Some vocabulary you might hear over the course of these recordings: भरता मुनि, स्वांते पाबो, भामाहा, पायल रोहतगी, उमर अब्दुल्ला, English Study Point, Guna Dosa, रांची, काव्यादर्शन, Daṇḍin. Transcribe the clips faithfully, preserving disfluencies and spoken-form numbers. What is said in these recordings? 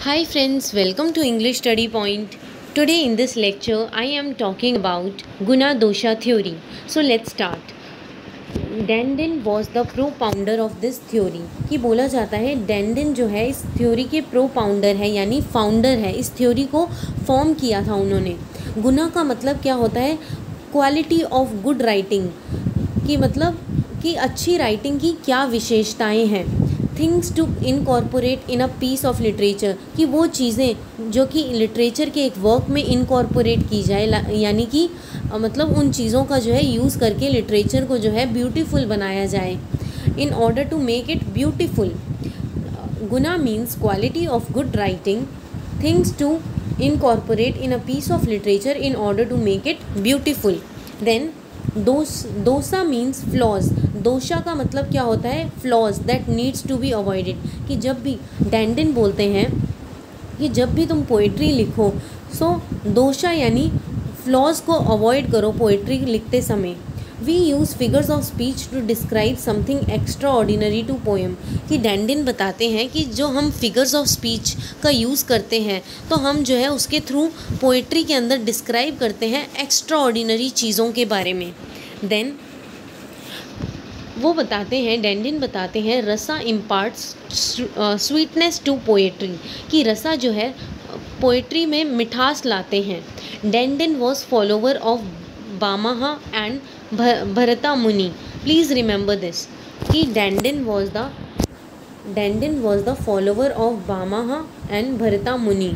Hi friends, welcome to English Study Point. Today in this lecture, I am talking about Guna Dosa Theory. So let's start. Daṇḍin was the propounder of this theory कि बोला जाता है Daṇḍin जो है इस theory के propounder है यानी फाउंडर है. इस थ्योरी को फॉर्म किया था उन्होंने. गुना का मतलब क्या होता है? क्वालिटी ऑफ गुड राइटिंग कि मतलब कि अच्छी राइटिंग की क्या विशेषताएं हैं. Things to incorporate in a piece of literature कि वो चीज़ें जो कि लिटरेचर के एक वर्क में इनकॉर्पोरेट की जाए यानी कि मतलब उन चीज़ों का जो है यूज़ करके लिटरेचर को जो है ब्यूटीफुल बनाया जाए. In order to make it beautiful, guna means quality of good writing. Things to incorporate in a piece of literature in order to make it beautiful. Then दोस दोसा मीन्स फ्लॉज. दोषा का मतलब क्या होता है? Flaws that needs to be avoided. कि जब भी Daṇḍin बोलते हैं कि जब भी तुम पोइट्री लिखो सो दोषा यानी फ्लॉज को अवॉइड करो पोइट्री लिखते समय. We use figures of speech to describe something extraordinary to poem. कि Daṇḍin बताते हैं कि जो हम फिगर्स ऑफ स्पीच का यूज़ करते हैं तो हम जो है उसके थ्रू पोइट्री के अंदर डिस्क्राइब करते हैं एक्स्ट्रा ऑर्डिनरी चीज़ों के बारे में. देन वो बताते हैं Daṇḍin बताते हैं रसा इम्पार्ट्स स्वीटनेस टू पोएट्री. कि रसा जो है पोएट्री में मिठास लाते हैं. Daṇḍin was follower of भामाहा and भरता मुनि. Please remember this कि Daṇḍin was the Daṇḍin was the follower of भामाहा and भरता मुनि.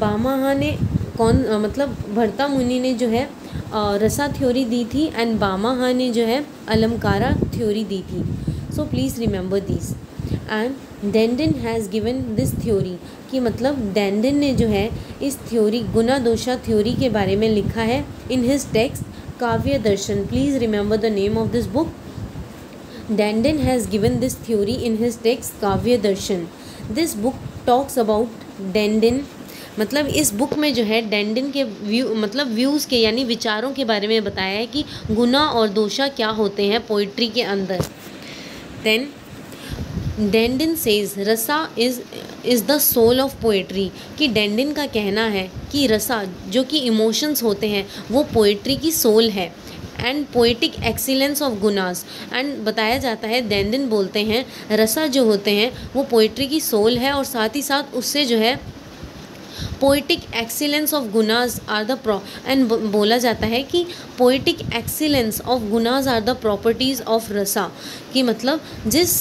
भामाहा ने कौन मतलब भरता मुनि ने जो है रसा थ्योरी दी थी एंड भामाहा ने जो है अलंकारा थ्योरी दी थी. So please remember this. And Daṇḍin has given this theory कि मतलब Daṇḍin ने जो है इस थ्योरी गुना दोषा थ्योरी के बारे में लिखा है in his text काव्यादर्शन. Please remember the name of this book. Daṇḍin has given this theory in his text काव्यादर्शन. This book talks about Daṇḍin. मतलब इस बुक में जो है Daṇḍin के व्यू मतलब व्यूज़ के यानी विचारों के बारे में बताया है कि गुना और दोषा क्या होते हैं पोइट्री के अंदर. Then Daṇḍin says rasa is is the soul of poetry. कि Daṇḍin का कहना है कि रसा जो कि इमोशंस होते हैं वो पोइट्री की सोल है. And poetic excellence of gunas. And बताया जाता है Daṇḍin बोलते हैं रसा जो होते हैं वो पोइट्री की सोल है और साथ ही साथ उससे जो है poetic excellence of gunas are the pro and बोला जाता है कि poetic excellence of gunas are the properties of rasa. कि मतलब जिस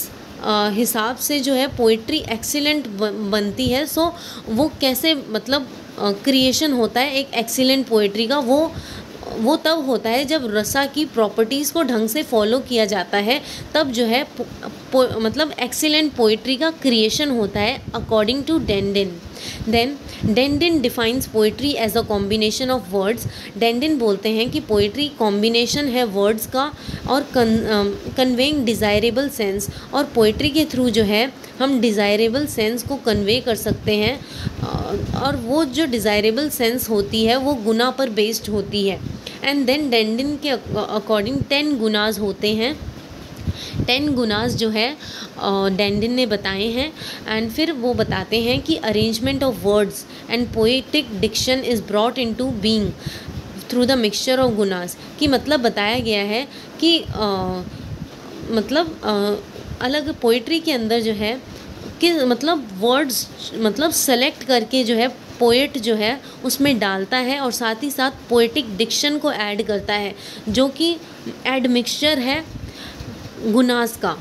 हिसाब से जो है पोइट्री एक्सीलेंट बनती है सो वो कैसे मतलब क्रिएशन होता है एक एक्सीलेंट पोइट्री का, वो वो तब होता है जब रसा की प्रॉपर्टीज़ को ढंग से फॉलो किया जाता है. तब जो है पो, पो, मतलब एक्सीलेंट पोइट्री का क्रिएशन होता है according to Daṇḍin. Then Daṇḍin defines poetry as a combination of words. Daṇḍin बोलते हैं कि पोइट्री कॉम्बिनेशन है वर्ड्स का और कन्वेइंग डिज़ायरेबल सेंस. और पोइट्री के थ्रू जो है हम डिज़ायरेबल सेंस को कन्वे कर सकते हैं और वो जो डिज़ायरेबल सेंस होती है वो गुना पर बेस्ड होती है. एंड देन Daṇḍin के अकॉर्डिंग टेन गुनाज होते हैं. टेन गुनाज जो है Daṇḍin ने बताए हैं. एंड फिर वो बताते हैं कि arrangement of words and poetic diction is brought into being through the mixture of gunas. कि मतलब बताया गया है कि आ, मतलब आ, अलग पोइट्री के अंदर जो है कि मतलब वर्ड्स मतलब सेलेक्ट करके जो है पोएट जो है उसमें डालता है और साथ ही साथ पोएटिक डिक्शन को ऐड करता है जो कि एडमिक्सचर है गुनास का.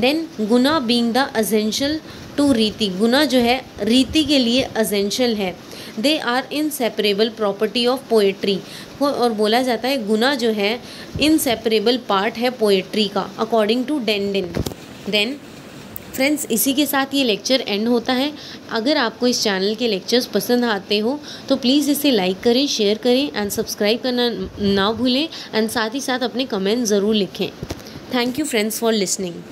Then guna being the essential to riti. गुना जो है रीति के लिए एसेंशियल है. They are inseparable property of poetry. और बोला जाता है गुना जो है इनसेपरेबल पार्ट है पोएट्री का according to Daṇḍin. Then friends इसी के साथ ये लेक्चर एंड होता है. अगर आपको इस चैनल के लेक्चर्स पसंद आते हो तो प्लीज़ इसे लाइक करें, शेयर करें एंड सब्सक्राइब करना ना भूलें. एंड साथ ही साथ अपने कमेंट ज़रूर लिखें. Thank you friends for listening.